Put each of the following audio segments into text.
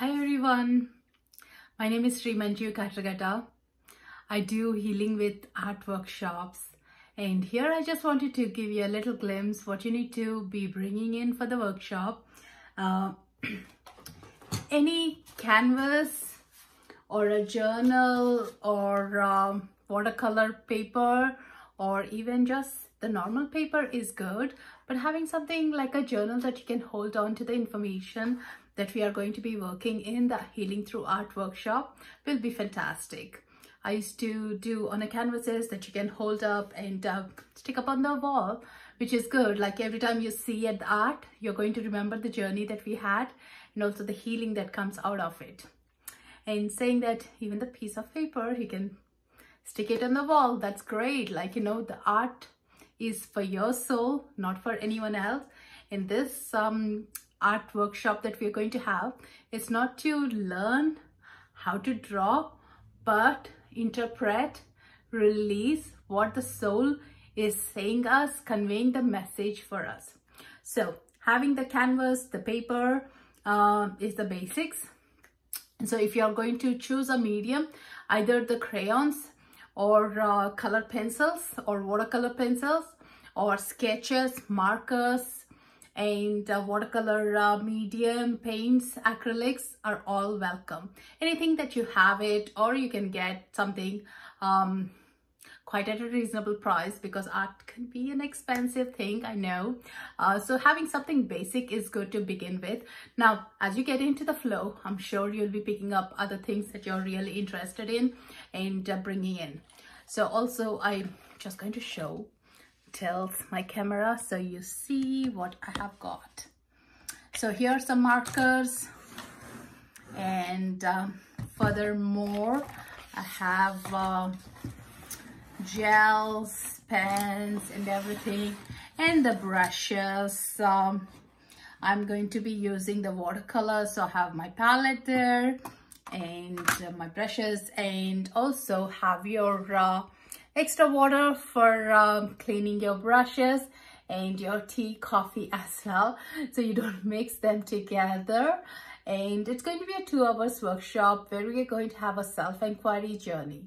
Hi everyone, my name is Srimanju Katragadda. I do healing with art workshops, and here I just wanted to give you a little glimpse what you need to be bringing in for the workshop. Any canvas or a journal or watercolor paper or even just the normal paper is good, but having something like a journal that you can hold on to the information that we are going to be working in the Healing Through Art workshop will be fantastic. I used to do on a canvases that you can hold up and stick up on the wall, which is good. Like every time you see at the art, you're going to remember the journey that we had and also the healing that comes out of it. And saying that, even the piece of paper, you can stick it on the wall. That's great. Like, you know, the art is for your soul, not for anyone else. In this art workshop that we're going to have, it's not to learn how to draw, but interpret, release what the soul is saying us, conveying the message for us. So having the canvas, the paper is the basics. And so if you're going to choose a medium, either the crayons or color pencils or watercolor pencils or sketches, markers, and watercolor medium, paints, acrylics are all welcome. Anything that you have it, or you can get something quite at a reasonable price, because art can be an expensive thing, I know. So having something basic is good to begin with. Now, as you get into the flow, I'm sure you'll be picking up other things that you're really interested in and bringing in. So also, I'm just going to show tilts my camera so you see what I have got. So here are some markers, and furthermore I have gels, pens and everything, and the brushes. I'm going to be using the watercolor, so I have my palette there and my brushes, and also have your extra water for cleaning your brushes and your tea, coffee as well, so you don't mix them together. And it's going to be a 2 hours workshop where we're going to have a self-inquiry journey.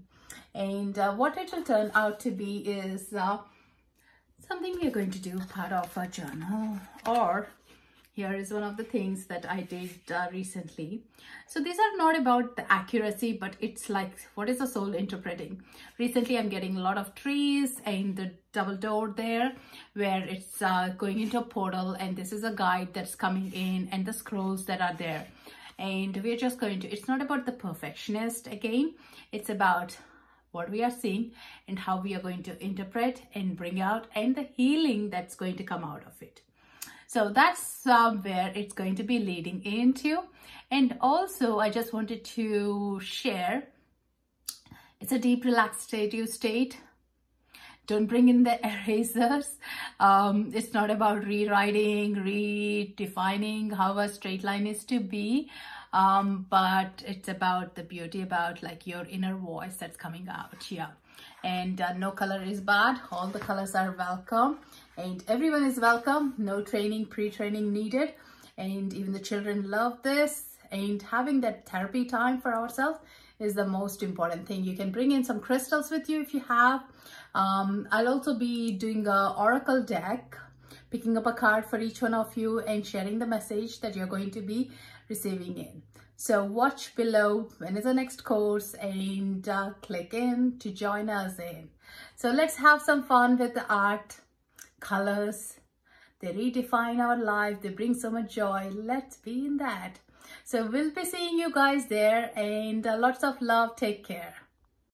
And what it will turn out to be is something we're going to do part of a journal, or here is one of the things that I did recently. So these are not about the accuracy, but it's like, what is the soul interpreting? Recently, I'm getting a lot of trees and the double door there where it's going into a portal. And this is a guide that's coming in and the scrolls that are there. And we're just going to, it's not about the perfectionist again. It's about what we are seeing and how we are going to interpret and bring out, and the healing that's going to come out of it. So that's where it's going to be leading into. And also I just wanted to share, it's a deep relaxative state. Don't bring in the erasers. It's not about rewriting, redefining how a straight line is to be, but it's about the beauty, about like your inner voice that's coming out here. And no color is bad, all the colors are welcome. And everyone is welcome, no training, pre-training needed. And even the children love this. And having that therapy time for ourselves is the most important thing. You can bring in some crystals with you if you have. I'll also be doing an oracle deck, picking up a card for each one of you and sharing the message that you're going to be receiving in. So watch below when is the next course, and click in to join us in. So let's have some fun with the art. Colors, they redefine our life, they bring so much joy. Let's be in that. So we'll be seeing you guys there, and lots of love. Take care.